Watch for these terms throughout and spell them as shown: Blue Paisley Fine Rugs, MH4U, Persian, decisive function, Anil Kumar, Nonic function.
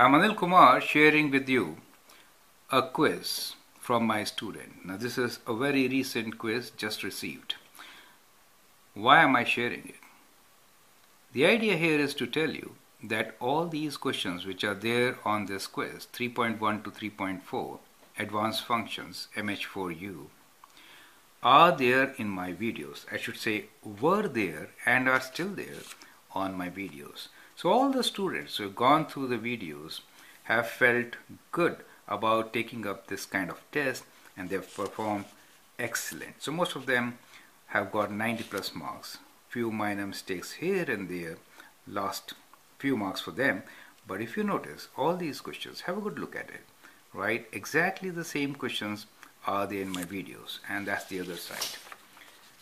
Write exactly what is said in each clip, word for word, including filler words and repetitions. I'm Anil Kumar sharing with you a quiz from my student. Now this is a very recent quiz just received. Why am I sharing it? The idea here is to tell you that all these questions which are there on this quiz, three point one to three point four, advanced functions, M H four U, are there in my videos. I should say were there and are still there on my videos. So all the students who have gone through the videos have felt good about taking up this kind of test and they have performed excellent. So most of them have got ninety plus marks, few minor mistakes here and there, lost few marks for them. But if you notice all these questions, have a good look at it, right? Exactly the same questions are there in my videos, and that's the other side.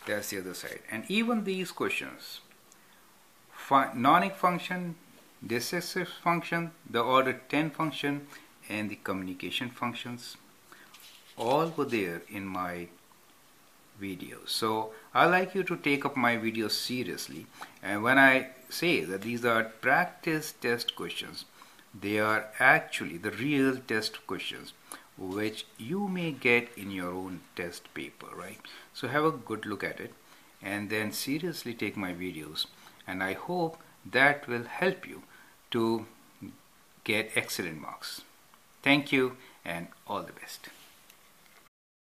That's the other side. And even these questions, Nonic function, decisive function, the order ten function, and the communication functions, all were there in my videos. So I like you to take up my videos seriously, and when I say that these are practice test questions, they are actually the real test questions which you may get in your own test paper, right? So have a good look at it and then seriously take my videos, and I hope that will help you to get excellent marks. Thank you and all the best.